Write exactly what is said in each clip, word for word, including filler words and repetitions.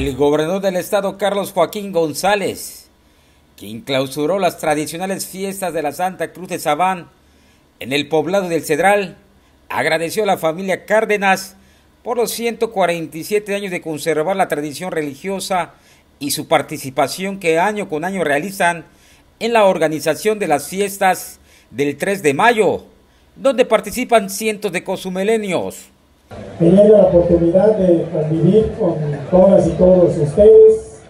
El gobernador del estado, Carlos Joaquín González, quien clausuró las tradicionales fiestas de la Santa Cruz de Sabán en el poblado del Cedral, agradeció a la familia Cárdenas por los ciento cuarenta y siete años de conservar la tradición religiosa y su participación que año con año realizan en la organización de las fiestas del tres de mayo, donde participan cientos de cozumeleños. Tener la oportunidad de convivir con todas y todos ustedes,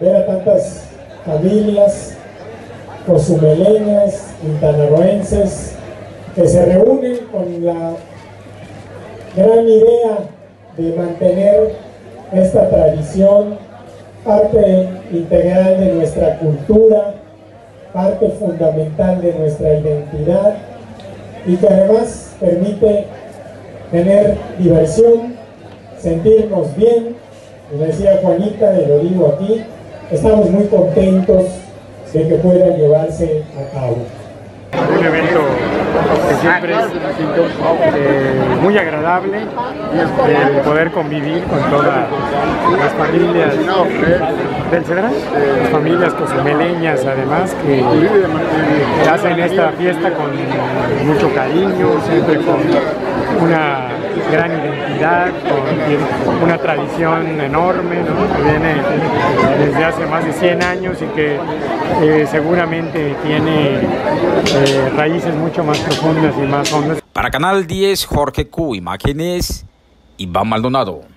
ver a tantas familias cozumeleñas, quintanarroenses, que se reúnen con la gran idea de mantener esta tradición, parte integral de nuestra cultura, parte fundamental de nuestra identidad y que además permite tener diversión, sentirnos bien. Como decía Juanita, y lo digo aquí, estamos muy contentos de que pueda llevarse a cabo. Un evento que siempre es eh, muy agradable, el poder convivir con todas las familias del Cedral, las familias cozumeleñas además que hacen esta fiesta con mucho cariño, siempre con una gran identidad, con una tradición enorme, ¿no?, que viene desde hace más de cien años y que eh, seguramente tiene eh, raíces mucho más profundas y más hondas. Para Canal diez, Jorge Q., imágenes Iván Maldonado.